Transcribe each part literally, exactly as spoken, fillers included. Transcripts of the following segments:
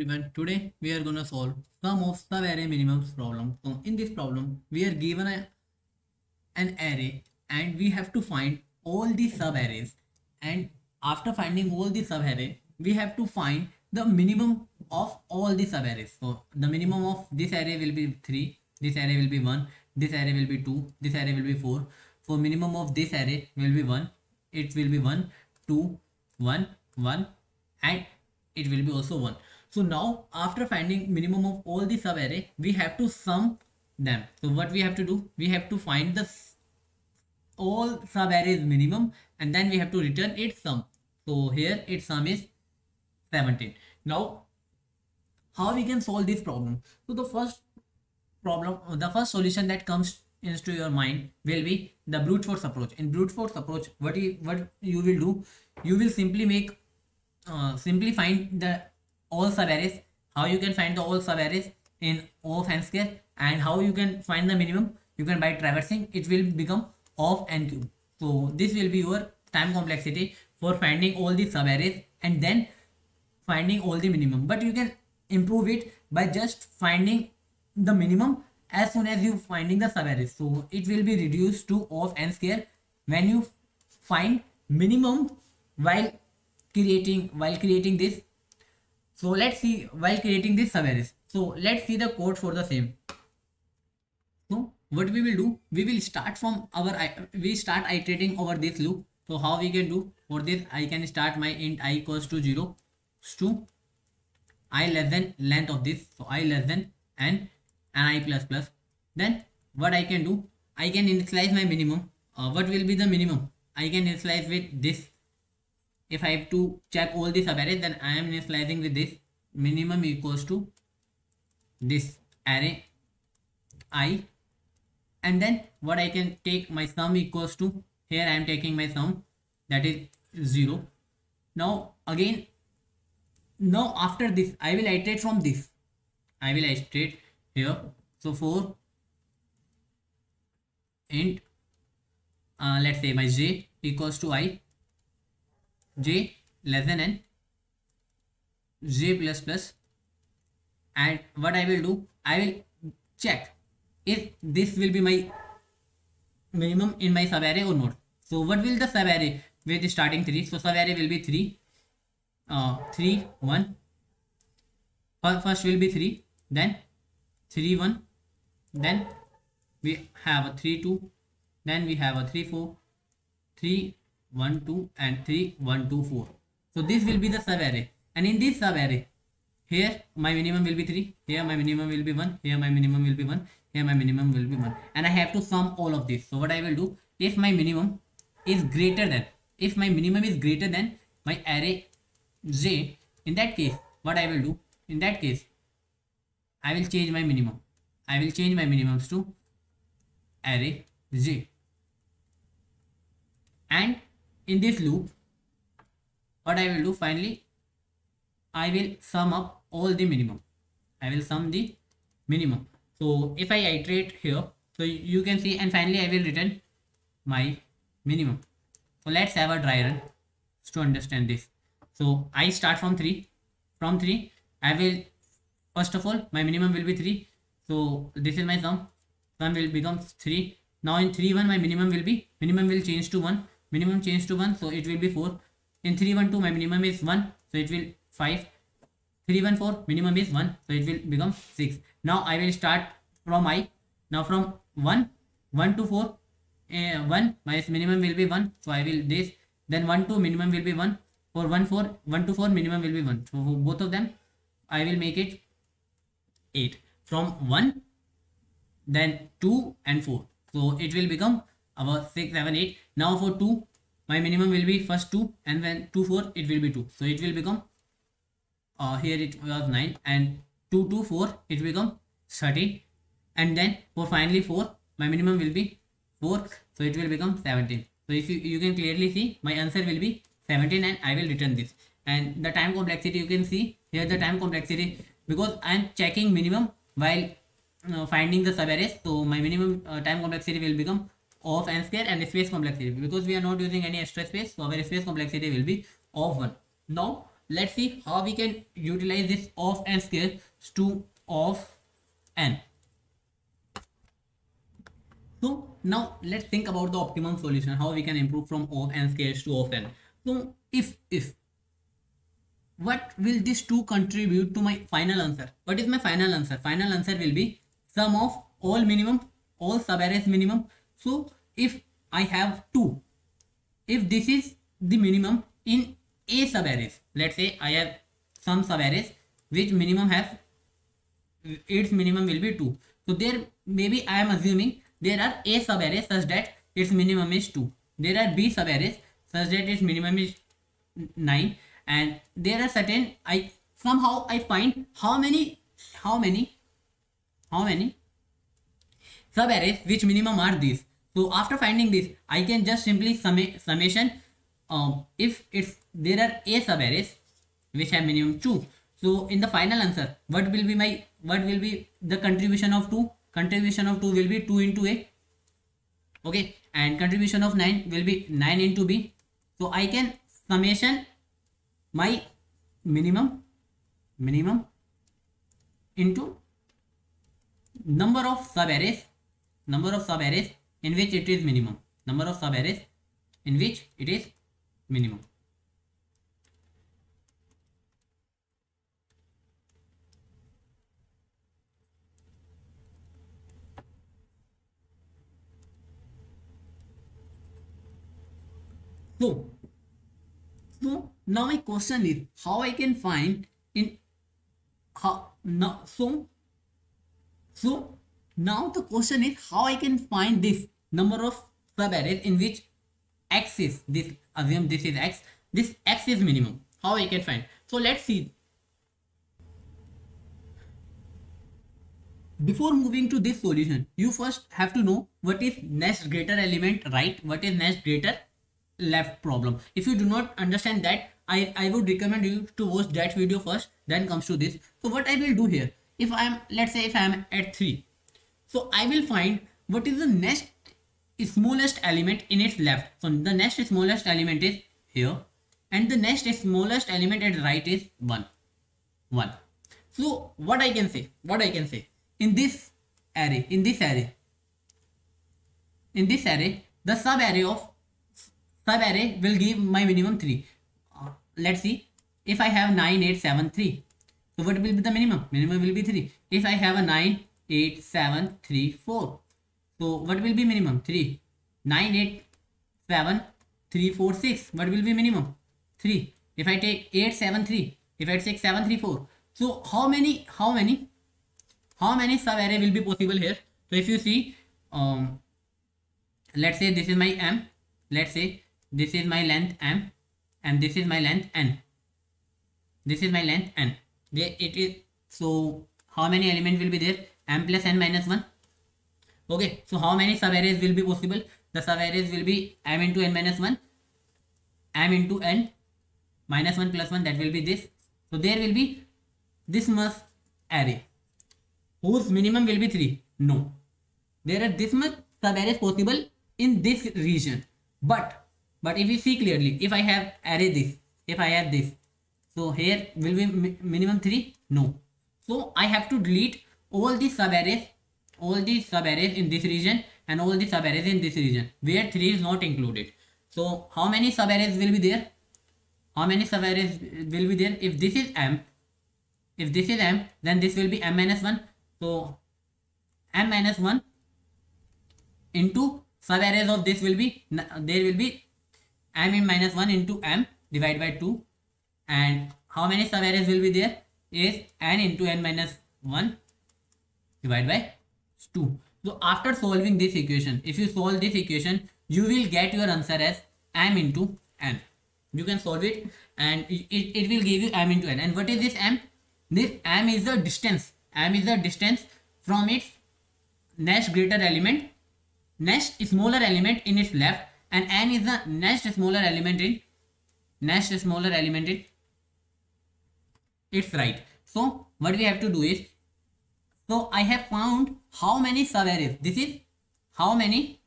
everyone, today we are gonna solve sum of sub-array minimums problem. So in this problem we are given a, an array and we have to find all the sub-arrays, and after finding all the sub-array we have to find the minimum of all the sub-arrays. So the minimum of this array will be three, this array will be one, this array will be two, this array will be four. So minimum of this array will be one, it will be one, two, one, one, and it will be also one. So now after finding minimum of all the sub array we have to sum them. So what we have to do, we have to find the all sub arrays minimum and then we have to return its sum. So here its sum is seventeen. Now how we can solve this problem? So the first problem, the first solution that comes into your mind will be the brute force approach. In brute force approach, what you what you will do, you will simply make uh, simply find the all sub arrays. How you can find the all sub arrays in O of n square, and how you can find the minimum, you can by traversing. It will become O of n cube. So this will be your time complexity for finding all the sub arrays and then finding all the minimum. But you can improve it by just finding the minimum as soon as you finding the sub arrays. So it will be reduced to O of n square when you find minimum while creating while creating this. So let's see while creating this sub arrays. So let's see the code for the same. So what we will do, we will start from our we start iterating over this loop. So how we can do for this, I can start my int I equals to zero to I less than length of this. So I less than n and I plus plus. Then what I can do, I can initialize my minimum. Uh, what will be the minimum? I can initialize with this. If I have to check all the sub arrays, then I am initializing with this minimum equals to this array I, and then what I can take my sum equals to, here I am taking my sum, that is zero. Now again, now after this I will iterate from this. I will iterate here. So for int uh, let's say my j equals to I, j less than n, j plus plus, and what I will do, I will check if this will be my minimum in my sub array or not. So what will the sub array with the starting three? So sub array will be three, uh, three, one. First will be three, then three one, then we have a three two, then we have a three four, three one two, and three one two four. So this will be the sub array, and in this sub array, here my minimum will be three, here my minimum will be one, here my minimum will be one, here my minimum will be one, and I have to sum all of this. So what I will do, if my minimum is greater than, if my minimum is greater than my array j, in that case what I will do, in that case I will change my minimum. I will change my minimums to array j. And in this loop, what I will do finally, I will sum up all the minimum. I will sum the minimum. So if I iterate here, so you can see, and finally I will return my minimum. So let's have a dry run to understand this. So I start from three. From three, I will, first of all, my minimum will be three. So this is my sum. Sum will become three. Now in three one, my minimum will be, minimum will change to one. Minimum change to one, so it will be four. In three one two, my minimum is one, so it will five. three one four, minimum is one, so it will become six. Now I will start from I. Now from one, one to four, uh, one, my minimum will be one, so I will this. Then one two, minimum will be one. For one four, one to four, minimum will be one. So for both of them, I will make it eight. From one, then two and four, so it will become about six, seven, eight. Now for two, my minimum will be first two, and when two four, it will be two, so it will become uh, here it was nine, and two two four, it become thirteen, and then for finally four, my minimum will be four, so it will become seventeen. So if you, you can clearly see my answer will be seventeen, and I will return this. And the time complexity, you can see here the time complexity, because I am checking minimum while uh, finding the sub arrays. So my minimum uh, time complexity will become O of n square, and space complexity, because we are not using any extra space, so our space complexity will be O of one. Now Let's see how we can utilize this of n scale to of n. So now let's think about the optimum solution, how we can improve from of n scales to of n. So if if what will these two contribute to my final answer? What is my final answer? Final answer will be sum of all minimum, all sub-arrays minimum. So if I have two, if this is the minimum in a sub-arrays, let's say I have some sub-arrays which minimum has, its minimum will be two. So there maybe I am assuming there are a sub-arrays such that its minimum is two. There are b sub-arrays such that its minimum is nine. And there are certain, I somehow I find how many, how many, how many sub-arrays which minimum are these. So after finding this, I can just simply summa, summation, um, if it's, there are a sub-arrays which have minimum two. So in the final answer, what will be my, what will be the contribution of two? Contribution of two will be two into a, okay, and contribution of nine will be nine into b. So I can summation my minimum, minimum into number of sub-arrays, number of sub-arrays in which it is minimum, number of sub-arrays in which it is minimum. So, so now my question is how I can find in how now so so now the question is how I can find this number of sub-arrays in which x is this, assume this is x, this x is minimum, how I can find. So let's see. Before moving to this solution, you first have to know what is next greater element right, what is next greater left problem. If you do not understand that, I, I would recommend you to watch that video first, then comes to this. So what I will do here, if I am, let's say if I am at three, so I will find what is the next smallest element in its left. So the next smallest element is here and the next smallest element at right is one, one. So what I can say, what I can say in this array, in this array, in this array, the sub array of sub array will give my minimum three. Uh, let's see, if I have nine, eight, seven, three, so what will be the minimum? Minimum will be three. If I have a nine, eight, seven, three, four, so what will be minimum? three. nine, eight, seven, three, four, six, what will be minimum? three. If I take eight, seven, three, if I take seven, three, four, so how many, how many, how many sub array will be possible here? So if you see, um, let's say this is my m, let's say this is my length m and this is my length n, this is my length n, there it is. So how many elements will be there? M plus n minus one. Okay, so how many sub-arrays will be possible? The sub-arrays will be m into n minus one, m into n minus one plus one, that will be this. So there will be this much array whose minimum will be three. No, there are this much sub-arrays possible in this region. But, but if you see clearly, if I have array this, if I have this, so here will be mi minimum three? No. So I have to delete all the sub-arrays, all the sub-arrays in this region and all the sub-arrays in this region where three is not included. So how many sub-arrays will be there? How many sub-arrays will be there? If this is m, if this is m, then this will be m minus one. So m minus one into sub-arrays of this will be, there will be m in minus one into m divided by two, and how many sub-arrays will be there is n into n minus one divided by two. So after solving this equation, if you solve this equation, you will get your answer as m into n. You can solve it and it, it will give you m into n. And what is this m? This m is the distance, m is the distance from its next greater element, next smaller element in its left, and n is the next smaller element in next smaller element in its right. So what we have to do is, so I have found how many sub-arrays, this is how many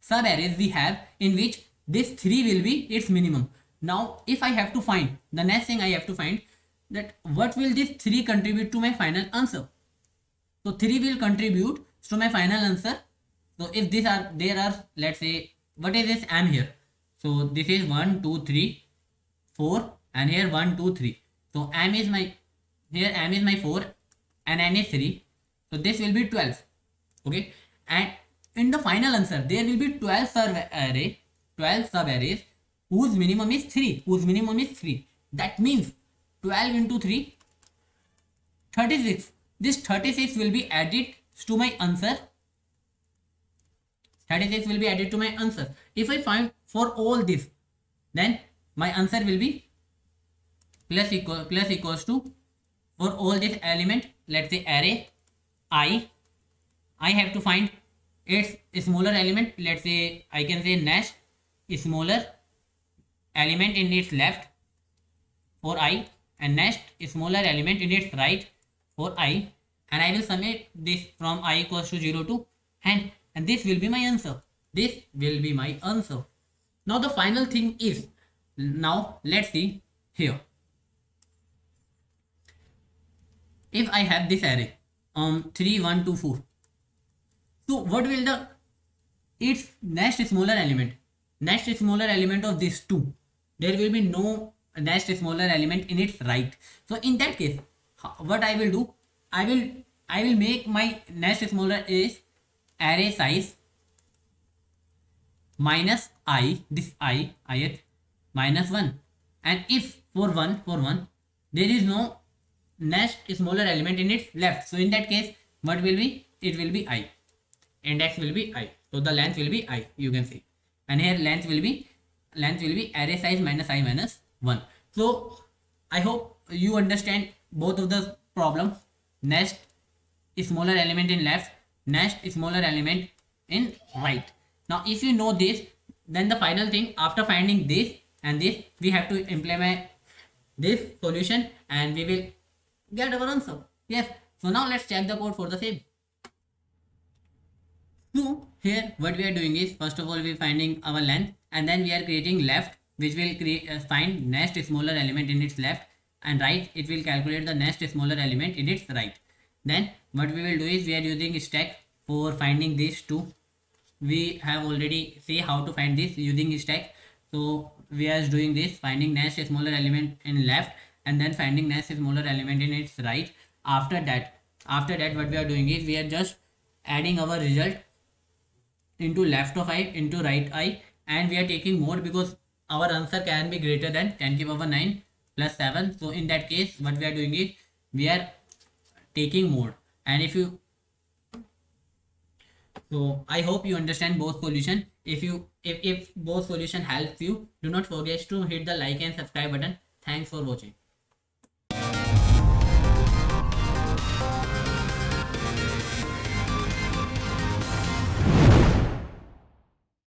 sub-arrays we have in which this three will be its minimum. Now, if I have to find, the next thing I have to find that what will this three contribute to my final answer. So three will contribute to my final answer. So if these are, there are, let's say, what is this M here? So this is one, two, three, four, and here one, two, three. So M is my, here M is my four and N is three. So this will be twelve. Okay. And in the final answer, there will be twelve sub array, twelve sub arrays whose minimum is three, whose minimum is three. That means twelve into three, thirty-six. This thirty-six will be added to my answer. thirty-six will be added to my answer. If I find for all this, then my answer will be plus equal plus equals to for all this element, let's say array I. I have to find its smaller element. Let's say I can say next smaller element in its left for I, and next smaller element in its right for I, and I will summate this from I equals to zero to n, and this will be my answer. This will be my answer. Now the final thing is, now let's see here. If I have this array um three, one, two, four, so what will the its next smaller element, next smaller element of this two, there will be no next smaller element in its right. So in that case, what I will do, I will I will make my next smaller is array size minus I, this I, ith minus one, and if for one, for one there is no next smaller element in its left, so in that case what will be, it will be I, index will be I, so the length will be I, you can see, and here length will be length will be array size minus I minus one. So I hope you understand both of the problems. Next smaller element in left, next smaller element in right. Now if you know this, then the final thing, after finding this and this, we have to implement this solution and we will get our answer. Yes. So now let's check the code for the same. So here what we are doing is, first of all we are finding our length, and then we are creating left, which will create uh, find next smaller element in its left, and right, it will calculate the next smaller element in its right. Then what we will do is, we are using stack for finding these two. We have already see how to find this using stack. So we are doing this, finding next smaller element in left, and then finding next smaller element in its right. After that, after that what we are doing is, we are just adding our result into left of I, into right I, and we are taking more because our answer can be greater than ten to the power nine plus seven. So in that case what we are doing is, we are taking more. And if you, so I hope you understand both solution. If you if, if both solution helps you, do not forget to hit the like and subscribe button. Thanks for watching.